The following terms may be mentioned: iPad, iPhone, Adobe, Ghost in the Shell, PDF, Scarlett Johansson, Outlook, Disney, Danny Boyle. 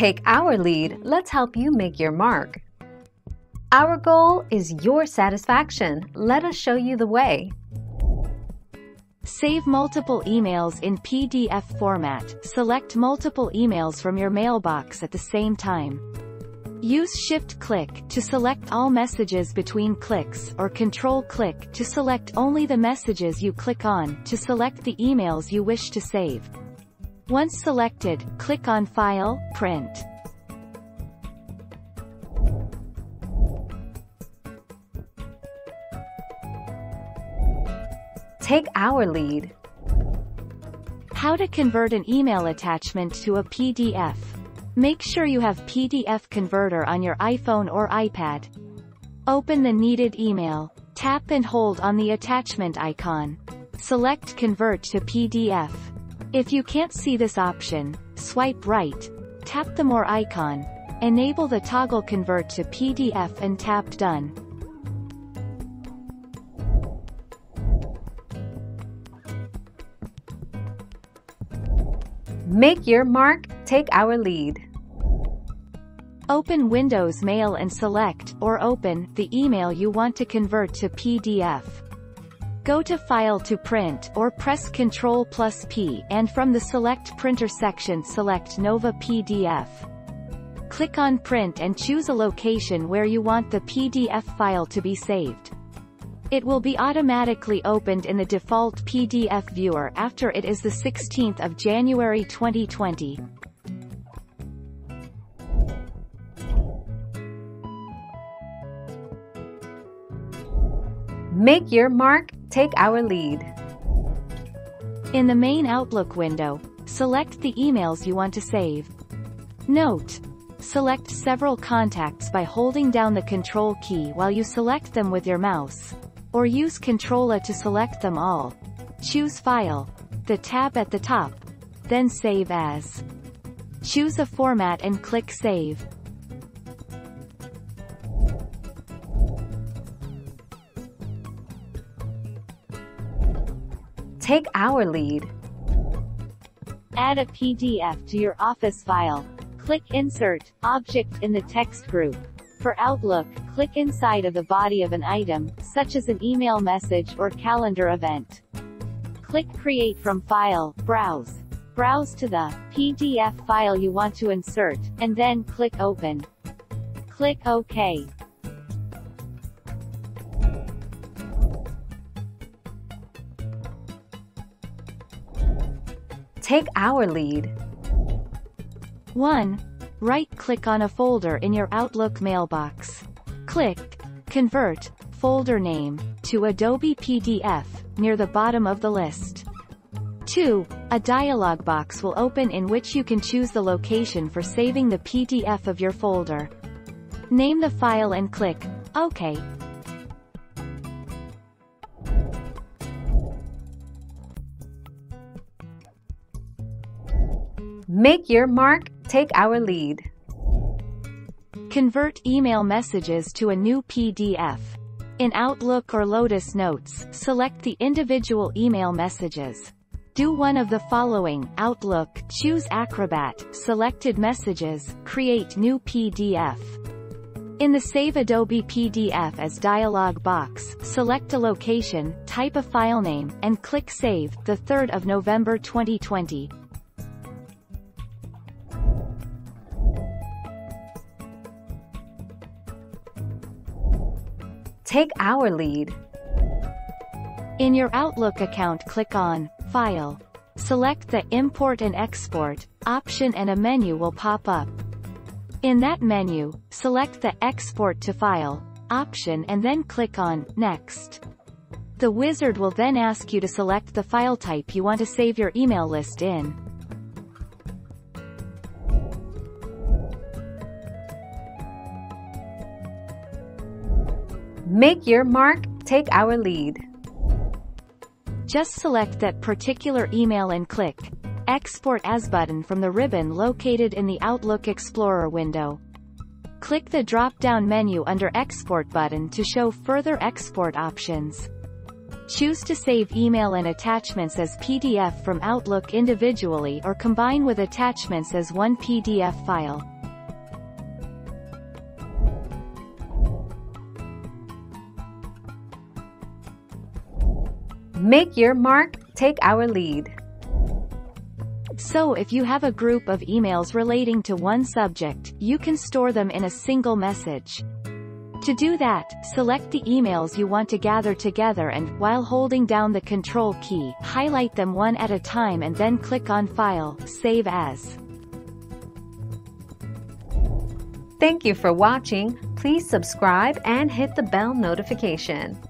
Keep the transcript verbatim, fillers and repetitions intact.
Take our lead, let's help you make your mark. Our goal is your satisfaction. Let us show you the way. Save multiple emails in P D F format. Select multiple emails from your mailbox at the same time. Use Shift-Click to select all messages between clicks or Control-Click to select only the messages you click on to select the emails you wish to save. Once selected, click on File, Print. Take our lead. How to convert an email attachment to a P D F. Make sure you have P D F converter on your iPhone or iPad. Open the needed email. Tap and hold on the attachment icon. Select Convert to P D F. If you can't see this option, swipe right. Tap the More icon. Enable the toggle Convert to P D F and tap Done. Make your mark, take our lead. Open Windows Mail and select, or open, the email you want to convert to P D F. Go to File to Print, or press Ctrl plus P, and from the Select Printer section select Nova P D F. Click on Print and choose a location where you want the P D F file to be saved. It will be automatically opened in the default P D F viewer after it is the sixteenth of January twenty twenty. Make your mark, take our lead. In the main Outlook window, select the emails you want to save. Note: select several contacts by holding down the Control key while you select them with your mouse, or use Control A to select them all. Choose File, the tab at the top, then Save As. Choose a format and click Save. Take our lead. Add a P D F to your Office file. Click Insert, Object in the text group. For Outlook, click inside of the body of an item, such as an email message or calendar event. Click Create from File, Browse. Browse to the P D F file you want to insert, and then click Open. Click OK. Take our lead. one. Right-click on a folder in your Outlook mailbox. Click Convert folder name to Adobe P D F near the bottom of the list. two. A dialog box will open in which you can choose the location for saving the P D F of your folder. Name the file and click OK. Make your mark, take our lead. Convert email messages to a new P D F. In Outlook or Lotus Notes, select the individual email messages. Do one of the following: Outlook, choose Acrobat, selected messages, create new P D F. In the Save Adobe P D F as dialog box, select a location, type a file name, and click Save, the third of November twenty twenty. Take our lead. In your Outlook account, click on File. Select the Import and Export option and a menu will pop up. In that menu, select the Export to File option and then click on Next. The wizard will then ask you to select the file type you want to save your email list in. Make your mark, take our lead. Just select that particular email and click Export As button from the ribbon located in the Outlook Explorer window. Click the drop-down menu under Export button to show further export options. Choose to save email and attachments as P D F from Outlook individually or combine with attachments as one P D F file. Make your mark, take our lead. So if you have a group of emails relating to one subject, you can store them in a single message. To do that, select the emails you want to gather together and, while holding down the Control key, highlight them one at a time and then click on File, Save As. Thank you for watching. Please subscribe and hit the bell notification.